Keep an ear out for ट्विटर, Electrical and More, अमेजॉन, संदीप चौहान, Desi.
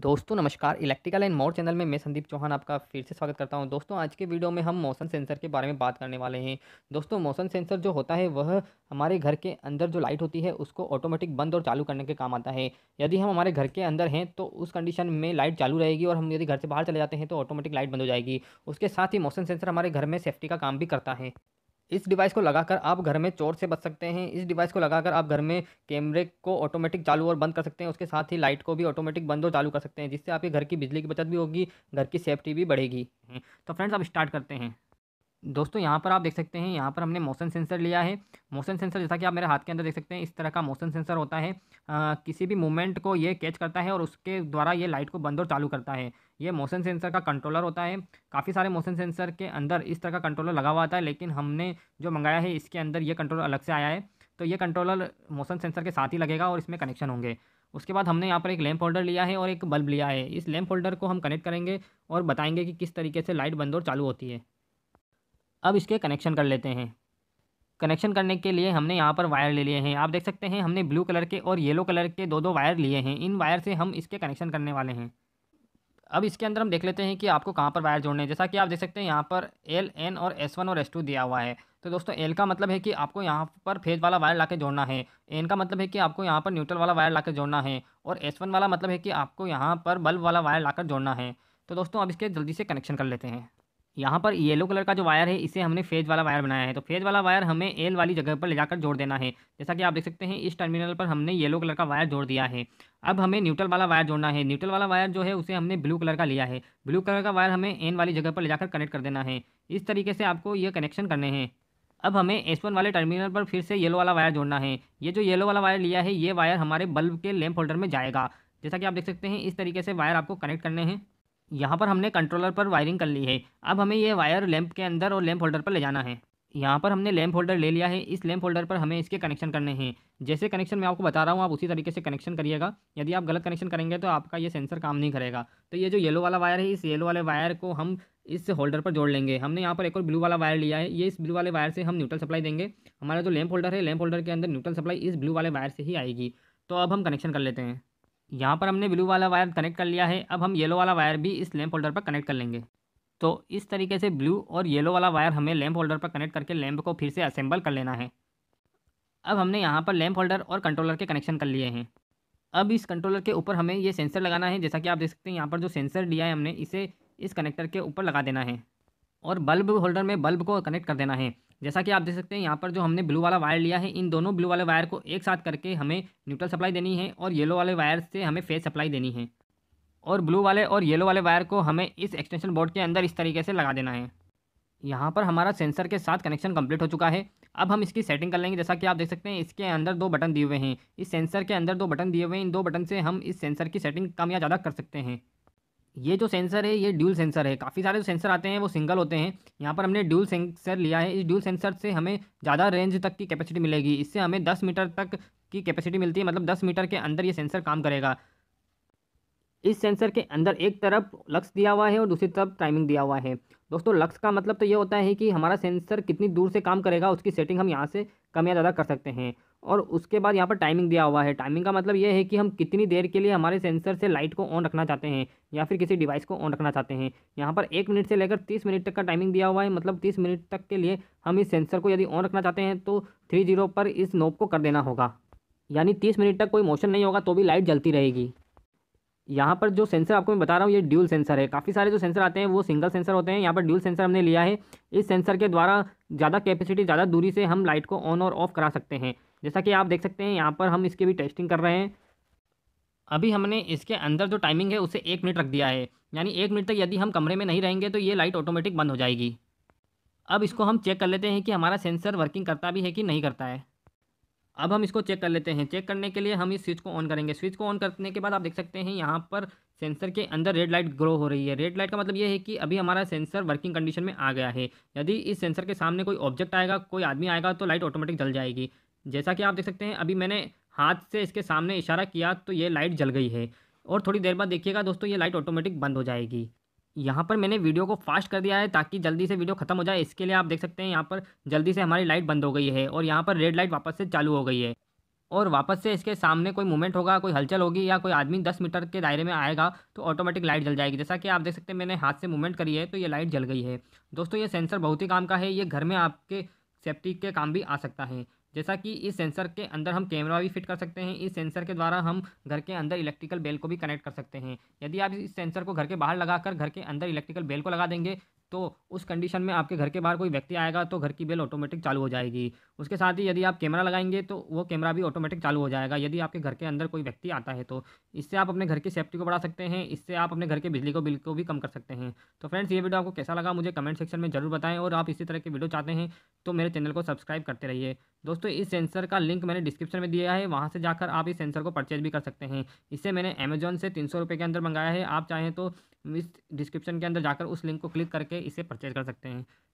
दोस्तों नमस्कार, electrical and more channel में मैं संदीप चौहान आपका फिर से स्वागत करता हूं। दोस्तों आज के वीडियो में हम मोशन सेंसर के बारे में बात करने वाले हैं। दोस्तों मोशन सेंसर जो होता है वह हमारे घर के अंदर जो लाइट होती है उसको ऑटोमेटिक बंद और चालू करने के काम आता है। यदि हम हमारे घर के अंदर हैं तो उस कंडीशन में लाइट चालू रहेगी और हम यदि घर से बाहर चले जाते हैं तो ऑटोमेटिक लाइट बंद हो जाएगी। उसके साथ ही मोशन सेंसर हमारे घर में सेफ्टी का काम भी करता है। इस डिवाइस को लगाकर आप घर में चोर से बच सकते हैं। इस डिवाइस को लगाकर आप घर में कैमरे को ऑटोमेटिक चालू और बंद कर सकते हैं। उसके साथ ही लाइट को भी ऑटोमेटिक बंद और चालू कर सकते हैं, जिससे आपके घर की बिजली की बचत भी होगी, घर की सेफ्टी भी बढ़ेगी। तो फ्रेंड्स अब स्टार्ट करते हैं। दोस्तों यहाँ पर आप देख सकते हैं, यहाँ पर हमने मोशन सेंसर लिया है। मोशन सेंसर जैसा कि आप मेरे हाथ के अंदर देख सकते हैं, इस तरह का मोशन सेंसर होता है। किसी भी मूवमेंट को ये कैच करता है और उसके द्वारा ये लाइट को बंद और चालू करता है। ये मोशन सेंसर का कंट्रोलर होता है। काफ़ी सारे मोशन सेंसर के अंदर इस तरह का कंट्रोलर लगा हुआ आता है, लेकिन हमने जो मंगाया है इसके अंदर ये कंट्रोलर अलग से आया है। तो ये कंट्रोलर मोशन सेंसर के साथ ही लगेगा और इसमें कनेक्शन होंगे। उसके बाद हमने यहाँ पर एक लैम्प होल्डर लिया है और एक बल्ब लिया है। इस लैम्प होल्डर को हम कनेक्ट करेंगे और बताएँगे कि किस तरीके से लाइट बंद और चालू होती है। अब इसके कनेक्शन कर लेते हैं। कनेक्शन करने के लिए हमने यहाँ पर वायर ले लिए हैं। आप देख सकते हैं हमने ब्लू कलर के और येलो कलर के दो वायर लिए हैं। इन वायर से हम इसके कनेक्शन करने वाले हैं। अब इसके अंदर हम देख लेते हैं कि आपको कहाँ पर वायर जोड़ने हैं। जैसा कि आप देख सकते हैं यहाँ पर एल, एन और S1 और S2 दिया हुआ है। तो दोस्तों एल का मतलब है कि आपको यहाँ पर फेज वाला वायर लाके जोड़ना है। एन का मतलब है कि आपको यहाँ पर न्यूट्रल वाला वायर लाके जोड़ना है और S1 वाला मतलब है कि आपको यहाँ पर बल्ब वाला वायर लाकर जोड़ना है। तो दोस्तों अब इसके जल्दी से कनेक्शन कर लेते हैं। यहाँ पर येलो कलर का जो वायर है इसे हमने फेज वाला वायर बनाया है। तो फेज वाला वायर हमें एल वाली जगह पर ले जाकर जोड़ देना है। जैसा कि आप देख सकते हैं इस टर्मिनल पर हमने येलो कलर का वायर जोड़ दिया है। अब हमें न्यूट्रल वाला वायर जोड़ना है। न्यूट्रल वाला वायर जो है उसे हमने ब्लू कलर का लिया है। ब्लू कलर का वायर हमें एन वाली जगह पर ले जाकर कनेक्ट कर देना है। इस तरीके से आपको ये कनेक्शन करने हैं। अब हमें S1 वाले टर्मिनल पर फिर से येलो वाला वायर जोड़ना है। ये जो येलो वाला वायर लिया है ये वायर हमारे बल्ब के लैम्प होल्डर में जाएगा। जैसा कि आप देख सकते हैं इस तरीके से वायर आपको कनेक्ट करने हैं। यहाँ पर हमने कंट्रोलर पर वायरिंग कर ली है। अब हमें ये वायर लैंप के अंदर और लैंप होल्डर पर ले जाना है। यहाँ पर हमने लैंप होल्डर ले लिया है। इस लैंप होल्डर पर हमें इसके कनेक्शन करने हैं। जैसे कनेक्शन मैं आपको बता रहा हूँ आप उसी तरीके से कनेक्शन करिएगा। यदि आप गलत कनेक्शन करेंगे तो आपका ये सेंसर काम नहीं करेगा। तो ये जो येलो वाला वायर है इस येलो वाले वायर को हम इस होल्डर पर जोड़ लेंगे। हमने यहाँ पर एक और ब्लू वाला वायर लिया है। ये इस ब्लू वाले वायर से हम न्यूट्रल सप्लाई देंगे। हमारा जो लैंप होल्डर है लैंप होल्डर के अंदर न्यूट्रल सप्लाई इस ब्लू वाले वायर से ही आएगी। तो अब हम कनेक्शन कर लेते हैं। यहाँ पर हमने ब्लू वाला वायर कनेक्ट कर लिया है। अब हम येलो वाला वायर भी इस लैंप होल्डर पर कनेक्ट कर लेंगे। तो इस तरीके से ब्लू और येलो वाला वायर हमें लैंप होल्डर पर कनेक्ट करके लैंप को फिर से असेंबल कर लेना है। अब हमने यहाँ पर लैंप होल्डर और कंट्रोलर के कनेक्शन कर लिए हैं। अब इस कंट्रोलर के ऊपर हमें ये सेंसर लगाना है। जैसा कि आप देख सकते हैं यहाँ पर जो सेंसर लिया है हमने इसे इस कनेक्टर के ऊपर लगा देना है और बल्ब होल्डर में बल्ब को कनेक्ट कर देना है। जैसा कि आप देख सकते हैं यहाँ पर जो हमने ब्लू वाला वायर लिया है इन दोनों ब्लू वाले वायर को एक साथ करके हमें न्यूट्रल सप्लाई देनी है और येलो वाले वायर से हमें फेज सप्लाई देनी है। और ब्लू वाले और येलो वाले वायर को हमें इस एक्सटेंशन बोर्ड के अंदर इस तरीके से लगा देना है। यहाँ पर हमारा सेंसर के साथ कनेक्शन कंप्लीट हो चुका है। अब हम इसकी सेटिंग कर लेंगे। जैसा कि आप देख सकते हैं इसके अंदर दो बटन दिए हुए हैं। इस सेंसर के अंदर दो बटन दिए हुए हैं। इन दो बटन से हम इस सेंसर की सेटिंग कम या ज़्यादा कर सकते हैं। ये जो सेंसर है ये ड्यूल सेंसर है। काफ़ी सारे जो सेंसर आते हैं वो सिंगल होते हैं। यहाँ पर हमने ड्यूल सेंसर लिया है। इस ड्यूल सेंसर से हमें ज़्यादा रेंज तक की कैपेसिटी मिलेगी। इससे हमें 10 मीटर तक की कैपेसिटी मिलती है, मतलब 10 मीटर के अंदर ये सेंसर काम करेगा। इस सेंसर के अंदर एक तरफ लक्स दिया हुआ है और दूसरी तरफ टाइमिंग दिया हुआ है। दोस्तों लक्स का मतलब तो ये होता है कि हमारा सेंसर कितनी दूर से काम करेगा उसकी सेटिंग हम यहाँ से कम या ज़्यादा कर सकते हैं। और उसके बाद यहाँ पर टाइमिंग दिया हुआ है। टाइमिंग का मतलब ये है कि हम कितनी देर के लिए हमारे सेंसर से लाइट को ऑन रखना चाहते हैं या फिर किसी डिवाइस को ऑन रखना चाहते हैं। यहाँ पर 1 मिनट से लेकर 30 मिनट तक का टाइमिंग दिया हुआ है, मतलब 30 मिनट तक के लिए हम इस सेंसर को यदि ऑन रखना चाहते हैं तो 30 पर इस नॉब को कर देना होगा। यानी 30 मिनट तक कोई मोशन नहीं होगा तो भी लाइट जलती रहेगी। यहाँ पर जो सेंसर आपको मैं बता रहा हूँ ये ड्यूल सेंसर है। काफ़ी सारे जो सेंसर आते हैं वो सिंगल सेंसर होते हैं। यहाँ पर ड्यूल सेंसर हमने लिया है। इस सेंसर के द्वारा ज़्यादा कैपेसिटी ज़्यादा दूरी से हम लाइट को ऑन और ऑफ करा सकते हैं। जैसा कि आप देख सकते हैं यहाँ पर हम इसकी भी टेस्टिंग कर रहे हैं। अभी हमने इसके अंदर जो टाइमिंग है उसे 1 मिनट रख दिया है। यानी 1 मिनट तक यदि हम कमरे में नहीं रहेंगे तो ये लाइट ऑटोमेटिक बंद हो जाएगी। अब इसको हम चेक कर लेते हैं कि हमारा सेंसर वर्किंग करता भी है कि नहीं करता है। अब हम इसको चेक कर लेते हैं। चेक करने के लिए हम इस स्विच को ऑन करेंगे। स्विच को ऑन करने के बाद आप देख सकते हैं यहाँ पर सेंसर के अंदर रेड लाइट ग्लो हो रही है। रेड लाइट का मतलब ये है कि अभी हमारा सेंसर वर्किंग कंडीशन में आ गया है। यदि इस सेंसर के सामने कोई ऑब्जेक्ट आएगा, कोई आदमी आएगा तो लाइट ऑटोमेटिक जल जाएगी। जैसा कि आप देख सकते हैं अभी मैंने हाथ से इसके सामने इशारा किया तो ये लाइट जल गई है। और थोड़ी देर बाद देखिएगा दोस्तों ये लाइट ऑटोमेटिक बंद हो जाएगी। यहाँ पर मैंने वीडियो को फास्ट कर दिया है ताकि जल्दी से वीडियो ख़त्म हो जाए। इसके लिए आप देख सकते हैं यहाँ पर जल्दी से हमारी लाइट बंद हो गई है और यहाँ पर रेड लाइट वापस से चालू हो गई है। और वापस से इसके सामने कोई मूवमेंट होगा, कोई हलचल होगी या कोई आदमी 10 मीटर के दायरे में आएगा तो ऑटोमेटिक लाइट जल जाएगी। जैसा कि आप देख सकते हैं मैंने हाथ से मूवमेंट करी है तो ये लाइट जल गई है। दोस्तों ये सेंसर बहुत ही काम का है, ये घर में आपके सेफ्टी के काम भी आ सकता है। जैसा कि इस सेंसर के अंदर हम कैमरा भी फिट कर सकते हैं। इस सेंसर के द्वारा हम घर के अंदर इलेक्ट्रिकल बेल को भी कनेक्ट कर सकते हैं। यदि आप इस सेंसर को घर के बाहर लगाकर घर के अंदर इलेक्ट्रिकल बेल को लगा देंगे तो उस कंडीशन में आपके घर के बाहर कोई व्यक्ति आएगा तो घर की बेल ऑटोमेटिक चालू हो जाएगी। उसके साथ ही यदि आप कैमरा लगाएंगे तो वो कैमरा भी ऑटोमेटिक चालू हो जाएगा यदि आपके घर के अंदर कोई व्यक्ति आता है तो। इससे आप अपने घर की सेफ्टी को बढ़ा सकते हैं, इससे आप अपने घर के बिजली को बिल को भी कम कर सकते हैं। तो फ्रेंड्स ये वीडियो आपको कैसा लगा मुझे कमेंट सेक्शन में जरूर बताएं, और आप इसी तरह की वीडियो चाहते हैं तो मेरे चैनल को सब्सक्राइब करते रहिए। दोस्तों इस सेंसर का लिंक मैंने डिस्क्रिप्शन में दिया है, वहाँ से जाकर आप इस सेंसर को परचेज भी कर सकते हैं। इसे मैंने अमेजॉन से 300 रुपये के अंदर मंगाया है। आप चाहें तो इस डिस्क्रिप्शन के अंदर जाकर उस लिंक को क्लिक करके इसे परचेज कर सकते हैं।